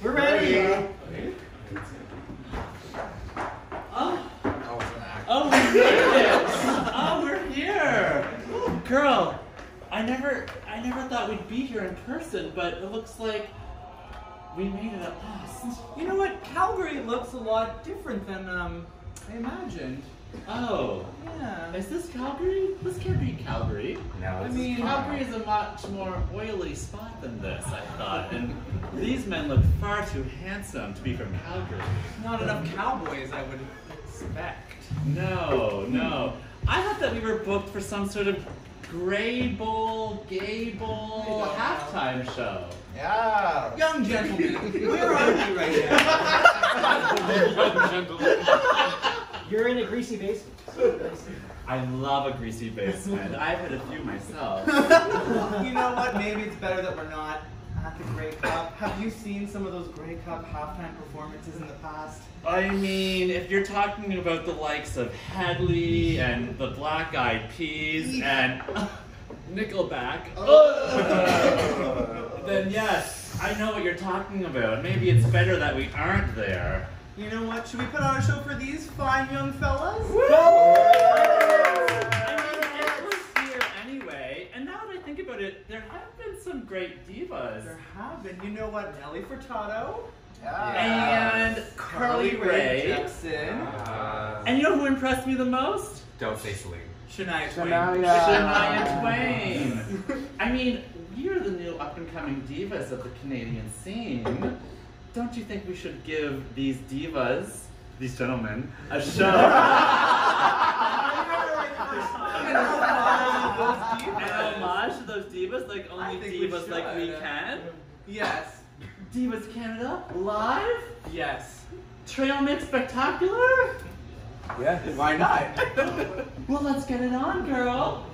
We're ready. Oh, we made it. Oh, we're here. Girl, I never thought we'd be here in person, but it looks like we made it at last. You know what? Calgary looks a lot different than I imagined. Oh. Yeah. Is this Calgary? This can't be Calgary. No, it's Calgary is a much more oily spot than this, I thought. And these men look far too handsome to be from Calgary. Not enough cowboys, I would expect. No, no. I thought that we were booked for some sort of Grey Bowl, Gay Bowl halftime show. Yeah. Young gentlemen, where are you right now? Young gentlemen. You're in a greasy basement. I love a greasy basement. I've had a few myself. You know what? Maybe it's better that we're not at the Grey Cup. Have you seen some of those Grey Cup halftime performances in the past? I mean, if you're talking about the likes of Hedley and the Black Eyed Peas and Nickelback, then yes, I know what you're talking about. Maybe it's better that we aren't there. You know what? Should we put on a show for these fine young fellas? Woo! I mean, we're here anyway. And now that I think about it, there have been some great divas. There have been. You know what? Nelly Furtado. Yeah. And Carly Rae Jepsen. And you know who impressed me the most? Don't say Celine. Shania Twain. Shania Twain. I mean, we are the new up-and-coming divas of the Canadian scene. Don't you think we should give these divas, these gentlemen, a show? An homage to those divas, like only divas like we can? Yes. Divas Canada, live? Yes. Trail mix spectacular? Yes, why not? Well, let's get it on, girl.